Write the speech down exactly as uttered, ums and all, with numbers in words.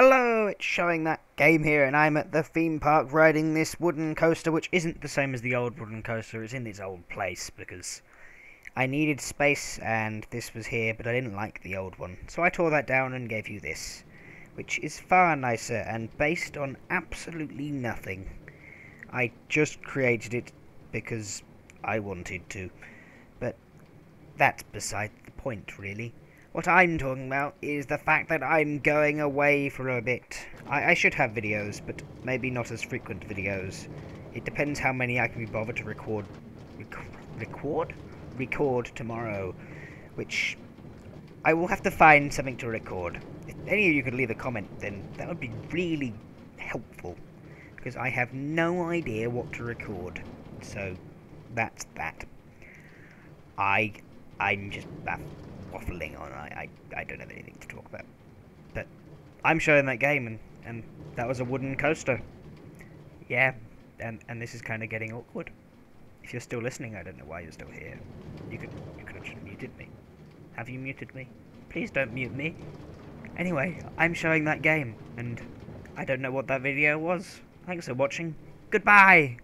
Hello, it's Showing That Game here, and I'm at the theme park riding this wooden coaster, which isn't the same as the old wooden coaster. It's in its old place because I needed space and this was here, but I didn't like the old one. So I tore that down and gave you this, which is far nicer and based on absolutely nothing. I just created it because I wanted to, but that's beside the point, really. What I'm talking about is the fact that I'm going away for a bit. I, I should have videos, but maybe not as frequent videos. It depends how many I can be bothered to record... Rec record? Record tomorrow. Which... I will have to find something to record. If any of you could leave a comment, then that would be really helpful. Because I have no idea what to record. So, that's that. I... I'm just... baffled. Waffling on, I, I I don't have anything to talk about. But I'm Showing That Game, and, and that was a wooden coaster. Yeah, and and this is kind of getting awkward. If you're still listening, I don't know why you're still here. You could you could have just muted me. Have you muted me? Please don't mute me. Anyway, I'm Showing That Game, and I don't know what that video was. Thanks for watching. Goodbye.